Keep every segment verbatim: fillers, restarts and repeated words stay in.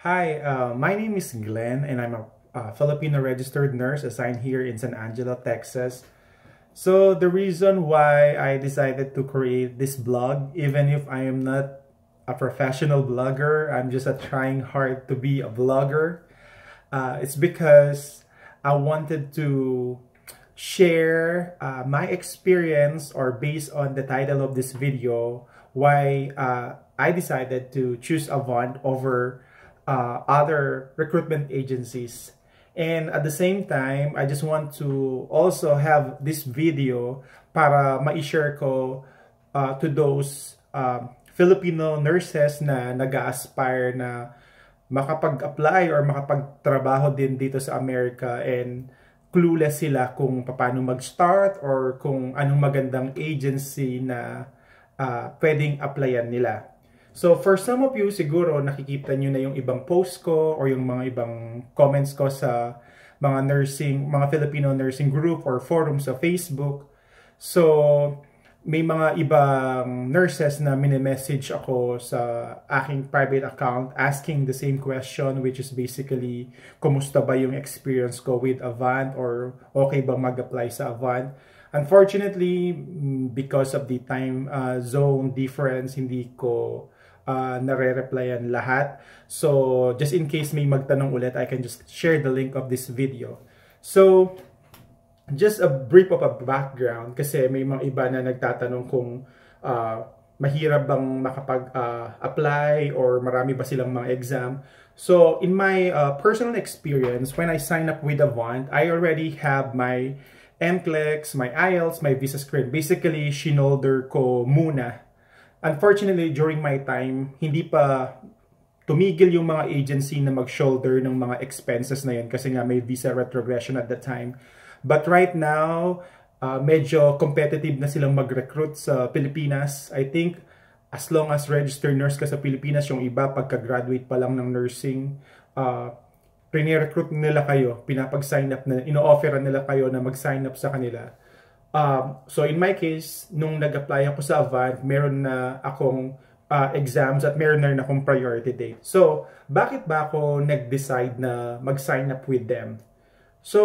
Hi, uh, my name is Glenn and I'm a uh, Filipino registered nurse assigned here in San Angelo, Texas. So the reason why I decided to create this blog, even if I am not a professional blogger, I'm just uh, trying hard to be a blogger, uh, it's because I wanted to share uh, my experience, or based on the title of this video, why uh, I decided to choose Avant over uh, other recruitment agencies. And at the same time, I just want to also have this video para ma-share ko uh, to those uh, Filipino nurses na nag-aspire na makapag-apply or makapagtrabaho din dito sa Amerika, and clueless sila kung paano mag-start or kung anong magandang agency na uh, pwedeng applyan nila. So for some of you, siguro nakikita nyo na yung ibang post ko or yung mga ibang comments ko sa mga nursing, mga Filipino nursing group or forum sa Facebook. So may mga ibang nurses na mini-message ako sa aking private account asking the same question, which is basically, kumusta ba yung experience ko with Avant, or okay bang mag-apply sa Avant? Unfortunately, because of the time uh, zone difference, hindi ko Uh, nare-replyan lahat. So just in case may magtanong ulit, I can just share the link of this video. So just a brief of a background, kasi may mga iba na nagtatanong kung uh, mahirap bang makapag-apply uh, or marami ba silang mga exam. So in my uh, personal experience, when I signed up with Avant, I already have my M C L E X, my I E L T S, my visa screen. Basically, shinolder ko muna. Unfortunately, during my time, hindi pa tumigil yung mga agency na mag-shoulder ng mga expenses na yun, kasi nga may visa retrogression at the time. But right now, uh, medyo competitive na silang mag-recruit sa Pilipinas. I think as long as registered nurse ka sa Pilipinas, yung iba pagka-graduate pa lang ng nursing, uh, pre-recruit nila kayo, pinapag-sign up na, ino-offer nila kayo na mag-sign up sa kanila. Um, so in my case, nung nag-apply ako sa Avant, meron na akong uh, exams at meron na rin akong priority date. So bakit ba ako nag-decide na mag-sign up with them? So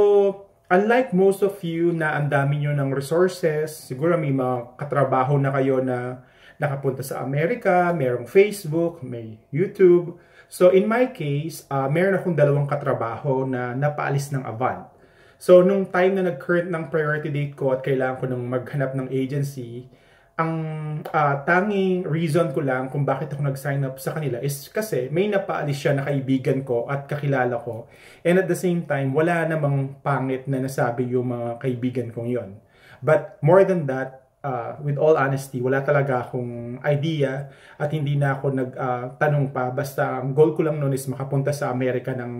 unlike most of you na ang dami nyo ng resources, siguro may mga katrabaho na kayo na nakapunta sa Amerika, merong Facebook, may YouTube. So in my case, uh, meron akong dalawang katrabaho na napaalis ng Avant. So, nung time na nag-current ng priority date ko at kailangan ko nang maghanap ng agency, ang uh, tanging reason ko lang kung bakit ako nag-sign up sa kanila is kasi may napaalis siya na kaibigan ko at kakilala ko. And at the same time, wala namang pangit na nasabi yung mga kaibigan kong yon. But more than that, uh, with all honesty, wala talaga akong idea at hindi na ako nagtanong uh, pa. Basta ang goal ko lang noon is makapunta sa Amerika ng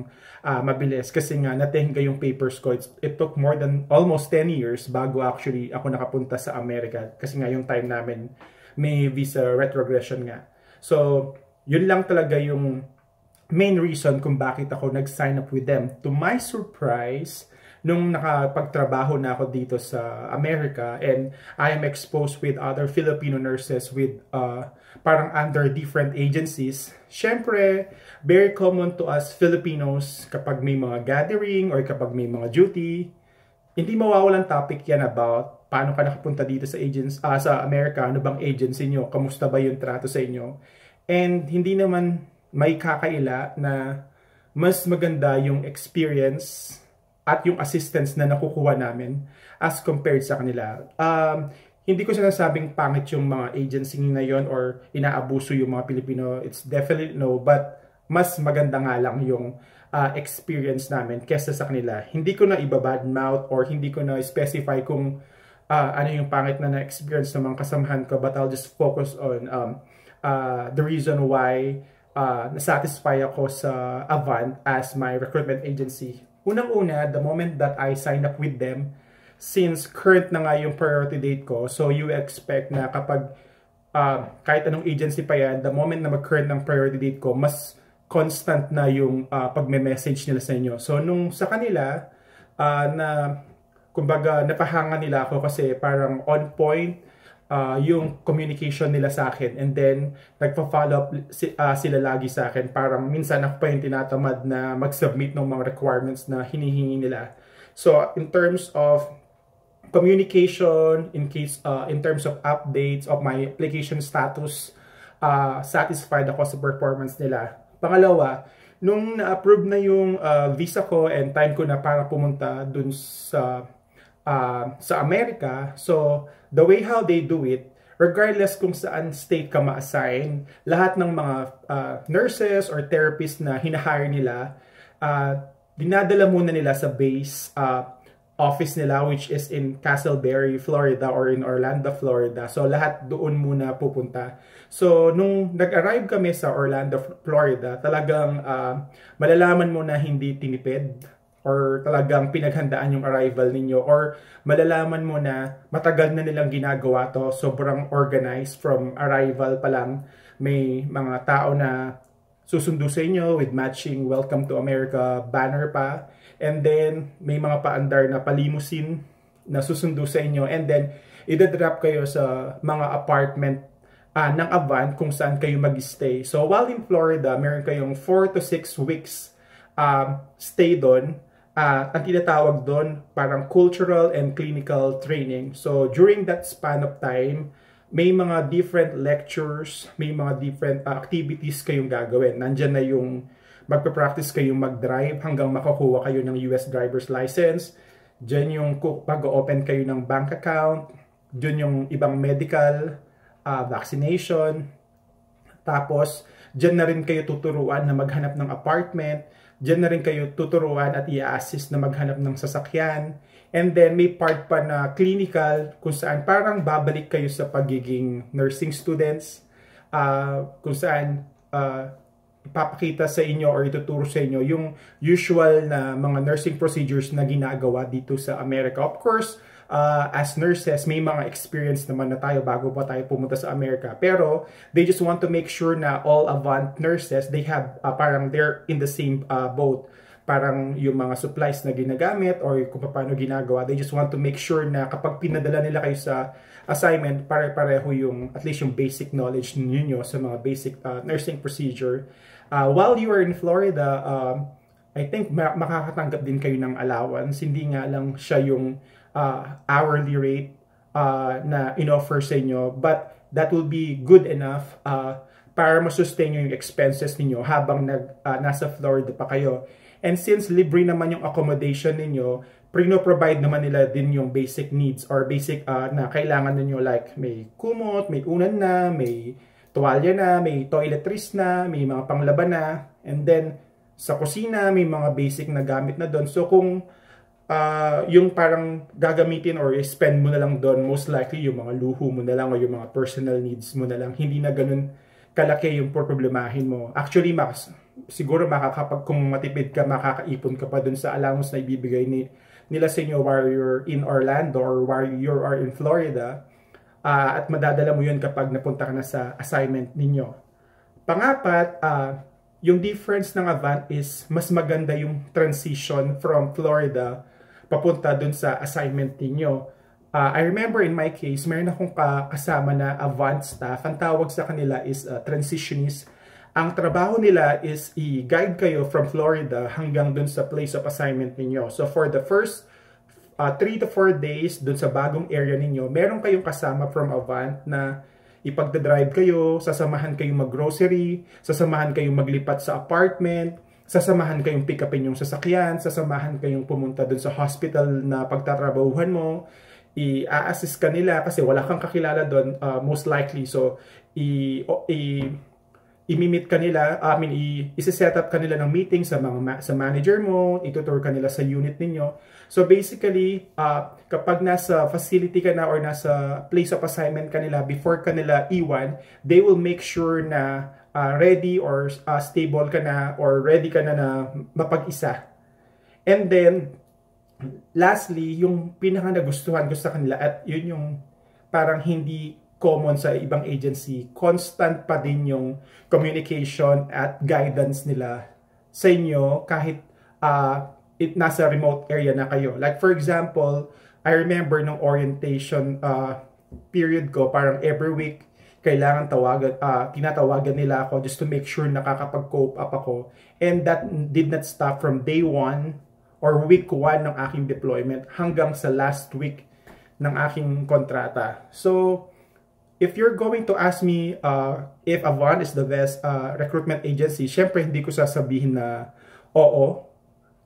uh, mabilis, kasi nga natingga yung papers ko. It's, it took more than almost ten years bago actually ako nakapunta sa Amerika, kasi nga yung time namin may visa retrogression nga. So yun lang talaga yung main reason kung bakit ako nag-sign up with them. To my surprise, nung nakapagtrabaho na ako dito sa Amerika and I am exposed with other Filipino nurses with uh, parang under different agencies, syempre, very common to us Filipinos kapag may mga gathering or kapag may mga duty, hindi mawawalan topic yan about paano ka nakapunta dito sa agents, uh, sa Amerika, ano bang agency nyo, kamusta ba yung trato sa inyo. And hindi naman may kakaila na mas maganda yung experience at yung assistance na nakukuha namin as compared sa kanila. Um, hindi ko sinasabing pangit yung mga agency na yon or inaabuso yung mga Pilipino. It's definitely no, but mas maganda nga lang yung uh, experience namin kesa sa kanila. Hindi ko na iba-badmouth or hindi ko na specify kung uh, ano yung pangit na na-experience ng mga kasamahan ko, but I'll just focus on um, uh, the reason why uh, nasatisfy ako sa Avant as my recruitment agency. Unang-una, the moment that I sign up with them, since current na nga yung priority date ko, so you expect na kapag uh, kahit anong agency pa yan, the moment na mag-current ng priority date ko, mas constant na yung uh, pagme-message nila sa inyo. So nung sa kanila, uh, na kumbaga napahanga nila ako kasi parang on point, uh, yung communication nila sa akin, and then nagpa-follow up si, uh, sila lagi sa akin. Parang minsan ako pa yung tinatamad na mag-submit ng mga requirements na hinihingi nila. So in terms of communication, in case uh, in terms of updates of my application status, uh, satisfied ako sa performance nila. Pangalawa, nung na-approve na yung uh, visa ko and time ko na para pumunta dun sa uh, sa Amerika, so the way how they do it, regardless kung saan state ka ma-assign, lahat ng mga uh, nurses or therapists na hinahire nila, uh, dinadala muna nila sa base uh, office nila, which is in Castleberry, Florida, or in Orlando, Florida. So lahat doon muna pupunta. So nung nag-arrive kami sa Orlando, Florida, talagang uh, malalaman mo na hindi tinipid or talagang pinaghandaan yung arrival ninyo, or malalaman mo na matagal na nilang ginagawa to, sobrang organized from arrival pa lang. May mga tao na susundo sa inyo with matching Welcome to America banner pa. And then, may mga paandar na palimusin na susundo sa inyo. And then, idadrop kayo sa mga apartment uh, ng Avant kung saan kayo mag-stay. So, while in Florida, meron kayong four to six weeks uh, stay doon. Uh, ang tinatawag doon, parang cultural and clinical training. So, during that span of time, may mga different lectures, may mga different uh, activities kayong gagawin. Nandyan na yung magpa-practice kayong mag-drive hanggang makakuha kayo ng U S driver's license. Diyan yung pag-open kayo ng bank account. Diyan yung ibang medical, uh, vaccination. Tapos, diyan na rin kayo tuturuan na maghanap ng apartment. Diyan na rin kayo tuturuan at i-assist na maghanap ng sasakyan. And then, may part pa na clinical kung saan parang babalik kayo sa pagiging nursing students. Uh, kung saan... Uh, ipapakita sa inyo or ituturo sa inyo yung usual na mga nursing procedures na ginagawa dito sa Amerika. Of course, uh, as nurses, may mga experience naman na tayo bago pa tayo pumunta sa Amerika. Pero, they just want to make sure na all Avant nurses, they have, uh, parang they're in the same uh, boat. Parang yung mga supplies na ginagamit or kung paano ginagawa, they just want to make sure na kapag pinadala nila kayo sa assignment, pare-pareho yung at least yung basic knowledge ninyo sa mga basic uh, nursing procedure. Uh, while you are in Florida, uh, I think makakatanggap din kayo ng allowance. Hindi nga lang siya yung uh, hourly rate uh, na in-offer sa inyo, but that will be good enough uh, para masustain yung expenses ninyo habang nag, uh, nasa Florida pa kayo. And since libre naman yung accommodation ninyo, pre-provide naman nila din yung basic needs or basic uh, na kailangan ninyo, like may kumot, may unan na, may tuwalya na, may toiletries na, may mga panglaban na. And then sa kusina, may mga basic na gamit na doon. So kung uh, yung parang gagamitin or spend mo na lang doon, most likely yung mga luho mo na lang o yung mga personal needs mo na lang. Hindi na ganun kalaki yung problemahin mo. Actually, mas... siguro makakapag kung matipid ka, makakaipon ka pa dun sa allowance na ibibigay ni, nila sa inyo while you're in Orlando or while you are in Florida, uh, at madadala mo yun kapag napunta ka na sa assignment ninyo. Pangapat, uh, yung difference ng Avant is mas maganda yung transition from Florida papunta dun sa assignment ninyo. Uh, I remember in my case, meron akong kasama na Avant staff. Ang tawag sa kanila is uh, transitionist. Ang trabaho nila is i-guide kayo from Florida hanggang dun sa place of assignment ninyo. So for the first three to four days dun sa bagong area ninyo, meron kayong kasama from Avant na ipagdadrive kayo, sasamahan kayong maggrocery, sasamahan kayong maglipat sa apartment, sasamahan kayong pick-upin yung sasakyan, sasamahan kayong pumunta dun sa hospital na pagtatrabahuhan mo, i-assist ka nila kasi wala kang kakilala dun, uh, most likely. So i- i- I-meet ka nila, I mean, i-set up ka nila ng meeting sa mga ma sa manager mo, itutur ka nila sa unit ninyo. So basically, uh, kapag nasa facility ka na or nasa place of assignment ka nila, before ka nila iwan, they will make sure na uh, ready or uh, stable ka na or ready ka na na mapag-isa. And then, lastly, yung pinaka nagustuhan ko sa kanila at yun yung parang hindi common sa ibang agency, constant pa din yung communication at guidance nila sa inyo kahit uh, it, nasa remote area na kayo. Like for example, I remember nung orientation uh, period ko, parang every week, kailangan tawagan, uh, tinatawagan nila ako just to make sure nakakapag-cope up ako. And that did not stop from day one or week one ng aking deployment hanggang sa last week ng aking kontrata. So, if you're going to ask me uh, if Avant is the best uh, recruitment agency, syempre hindi ko sasabihin na oo.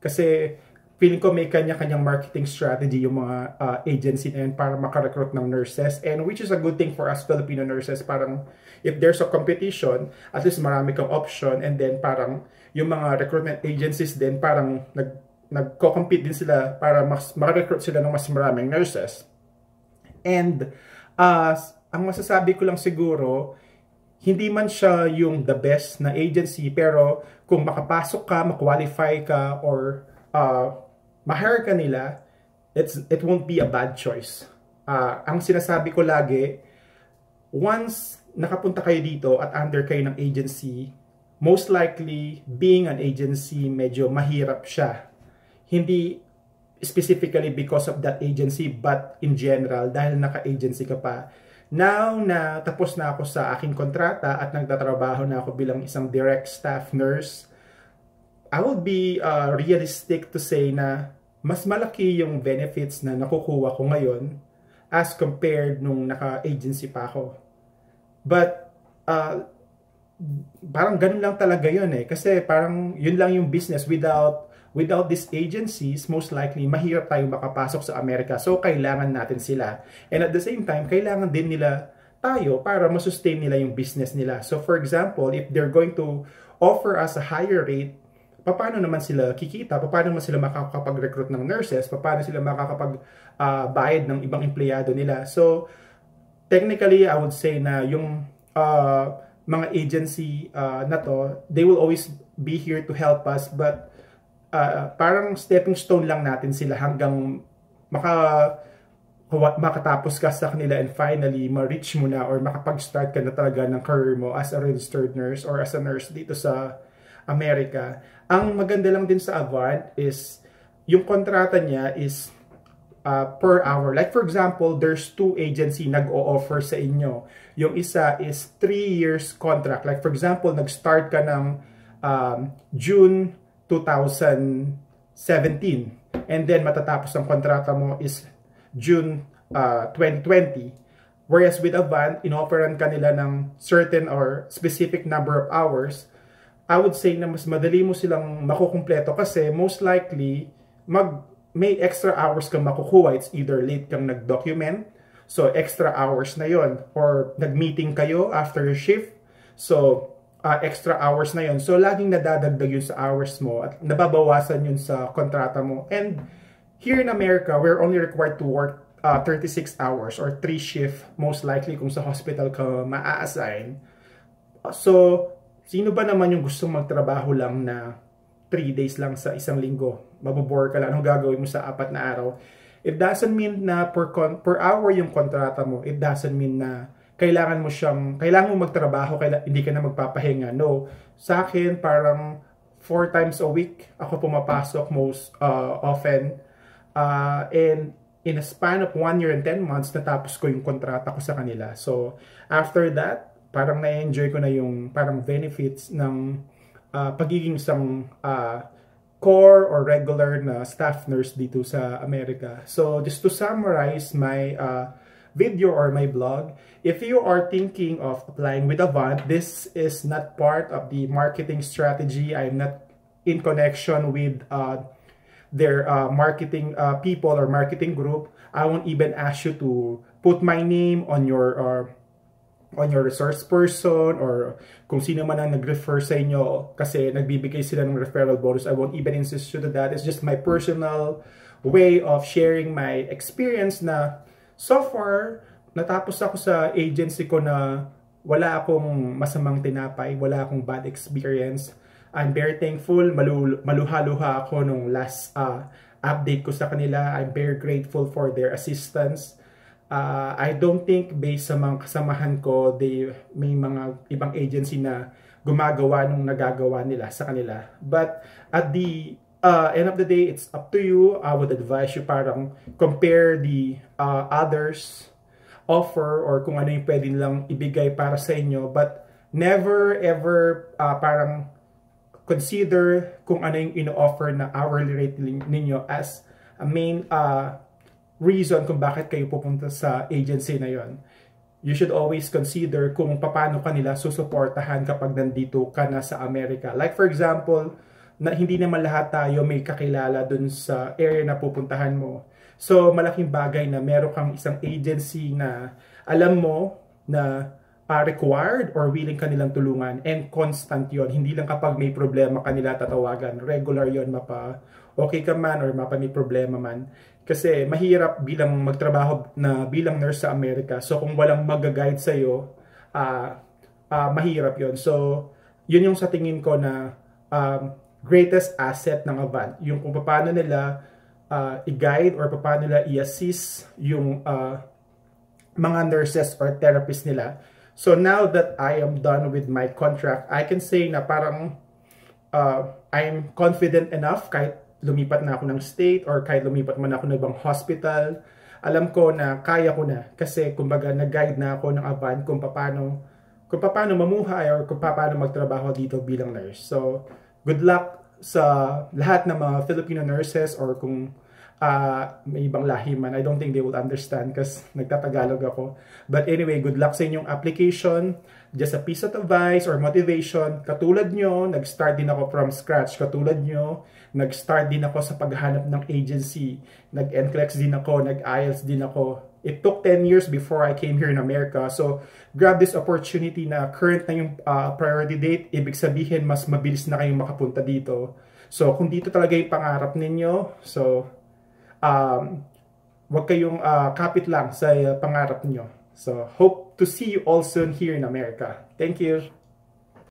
Kasi feeling ko may kanya-kanyang marketing strategy yung mga uh, agency na yun para makarecruit ng nurses. And which is a good thing for us Filipino nurses. Parang if there's a competition, at least marami kang option. And then parang yung mga recruitment agencies din parang nag nagko-compete din sila para mas makarecruit sila ng mas maraming nurses. And uh, ang masasabi ko lang siguro, hindi man siya yung the best na agency, pero kung makapasok ka, makwalify ka, or uh, ma-hire ka nila, it's, it won't be a bad choice. Uh, ang sinasabi ko lagi, once nakapunta kayo dito at under kayo ng agency, most likely, being an agency, medyo mahirap siya. Hindi specifically because of that agency, but in general, dahil naka-agency ka pa. Now na tapos na ako sa aking kontrata at nagtatrabaho na ako bilang isang direct staff nurse, I would be uh, realistic to say na mas malaki yung benefits na nakukuha ko ngayon as compared nung naka-agency pa ako. But, uh, parang ganun lang talaga yun eh. Kasi parang yun lang yung business. Without, without these agencies, most likely, mahirap tayong makapasok sa Amerika. So, kailangan natin sila. And at the same time, kailangan din nila tayo para masustain nila yung business nila. So, for example, if they're going to offer us a higher rate, paano naman sila kikita, paano naman sila makakapag-recruit ng nurses, paano sila makakapag-bayad uh, ng ibang empleyado nila. So, technically, I would say na yung uh, mga agency uh, na to, they will always be here to help us, but uh, parang stepping stone lang natin sila hanggang maka, makatapos ka sa kanila and finally, ma-reach mo na or makapag-start ka na talaga ng career mo as a registered nurse or as a nurse dito sa America. Ang maganda lang din sa Avant is yung kontrata niya is uh, per hour. Like for example, there's two agency nag-o-offer sa inyo. Yung isa is three years contract. Like for example, nag-start ka ng um, June two thousand seventeen and then matatapos ang kontrata mo is June uh, twenty twenty. Whereas with Avant, inofferan ka nila ng certain or specific number of hours. I would say na mas madali mo silang makukumpleto kasi most likely mag, may extra hours kang makukuha. It's either late kang nag-document, so extra hours na yon, or nag-meeting kayo after your shift, so uh, extra hours na yon. So laging nadadagdag yun sa hours mo at nababawasan yun sa kontrata mo. And here in America, we're only required to work uh, thirty-six hours or three shift most likely kung sa hospital ka ma-assign. So, sino ba naman yung gustong magtrabaho lang na three days lang sa isang linggo? Mabobore ka lang. Anong gagawin mo sa apat na araw? It doesn't mean na per, con per hour yung kontrata mo. It doesn't mean na kailangan mo siyang, kailangan mo magtrabaho, kaila hindi ka na magpapahinga. No. Sa akin, parang four times a week ako pumapasok most uh, often. Uh, and in a span of one year and ten months, natapos ko yung kontrata ko sa kanila. So, after that, parang na-enjoy ko na yung parang benefits ng uh, pagiging isang uh, core or regular na staff nurse dito sa Amerika. So, just to summarize my uh, video or my blog, if you are thinking of applying with Avant, this is not part of the marketing strategy. I'm not in connection with uh, their uh, marketing uh, people or marketing group. I won't even ask you to put my name on your uh, on your resource person or kung sino man ang nag-refer sa inyo kasi nagbibigay sila ng referral bonus. I won't even insist you to that. It's just my personal way of sharing my experience na so far, natapos ako sa agency ko na wala akong masamang tinapay, wala akong bad experience. I'm very thankful. Malu maluha-luha ako nung last uh, update ko sa kanila. I'm very grateful for their assistance. Uh, I don't think based sa mga kasamahan ko, they, may mga ibang agency na gumagawa nung nagagawa nila sa kanila. But at the uh, end of the day, it's up to you. I would advise you parang compare the uh, others offer or kung ano yung pwede nilang ibigay para sa inyo, but never ever uh, parang consider kung ano yung ino-offer na hourly rate ninyo as a main uh, reason kung bakit kayo pupunta sa agency na yon. You should always consider kung paano kanila susuportahan kapag nandito ka na sa Amerika. Like for example, na hindi naman lahat tayo may kakilala dun sa area na pupuntahan mo. So malaking bagay na meron kang isang agency na alam mo na uh, required or willing kanilang tulungan, and constant yon. Hindi lang kapag may problema kanila tatawagan. Regular yon, mapa okay ka man or mapa may problema man. Kasi mahirap bilang magtrabaho na bilang nurse sa Amerika. So kung walang mag-guide sa'yo, uh, uh, mahirap yon. So yun yung sa tingin ko na um, greatest asset ng Avant. Yung kung paano nila uh, i-guide or paano nila i-assist yung uh, mga nurses or therapists nila. So now that I am done with my contract, I can say na parang uh, I'm confident enough kahit lumipat na ako ng state or kahit lumipat man ako ng ibang hospital, alam ko na kaya ko na kasi kumbaga nag-guide na ako ng Avant kung paano, kung paano mamuhay or kung paano magtrabaho dito bilang nurse. So, good luck sa lahat ng mga Filipino nurses or kung uh, may ibang lahi man. I don't think they would understand kasi nagtatagalog ako. But anyway, good luck sa inyong application. Just a piece of advice or motivation, katulad nyo, nag-start din ako from scratch. Katulad nyo, nag-start din ako sa paghanap ng agency. Nag-M C L E X din ako, nag-I E L T S din ako. It took ten years before I came here in America. So, grab this opportunity na current na yung uh, priority date. Ibig sabihin, mas mabilis na kayong makapunta dito. So, kung dito talaga yung pangarap ninyo, so, um, wag kayong uh, kapit lang sa uh, pangarap nyo. So, hope to see you all soon here in America. Thank you.